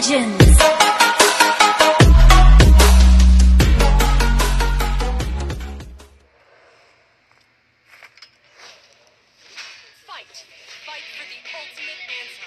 Legends. Fight for the ultimate answer.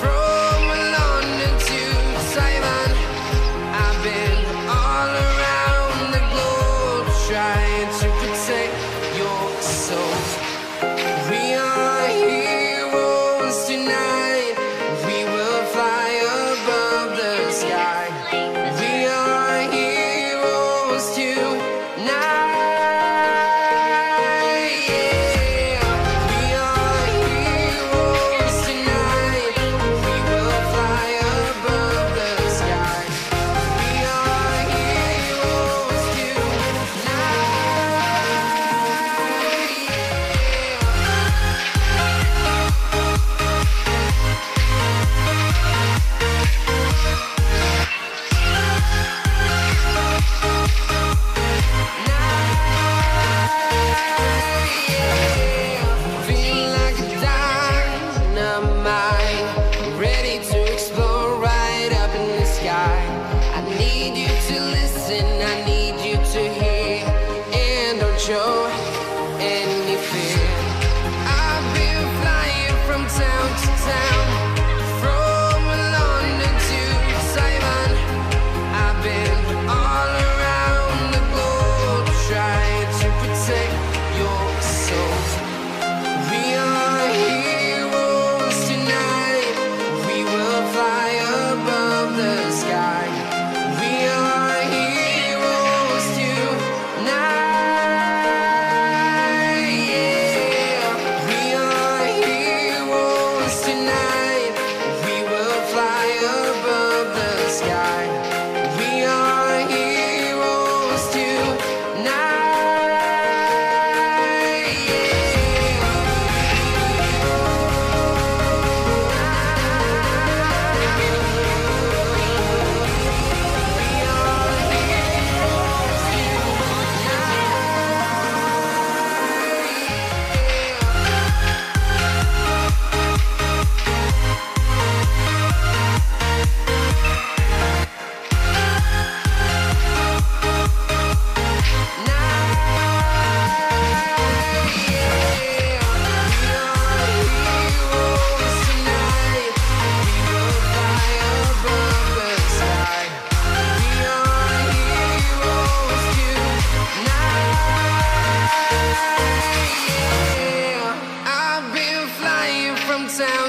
from London to Taiwan. I've been all around the globe, trying to protect your soul. Tonight, yeah, we are heroes tonight.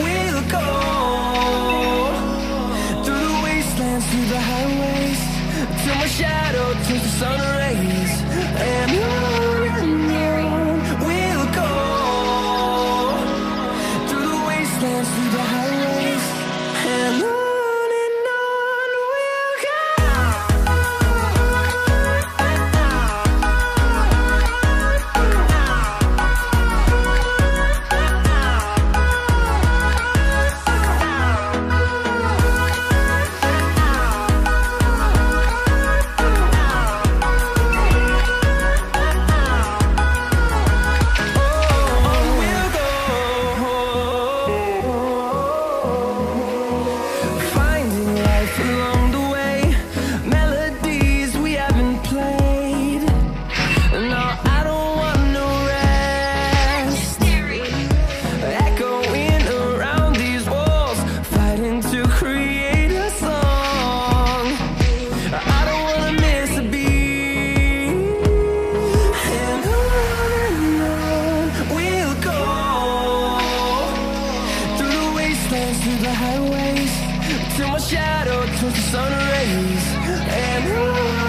we'll go through the wastelands, through the highways, till my shadow turns to sun rays. And on we'll go through the wastelands, through the highways, and on we'll go. shadow turns to sun rays, and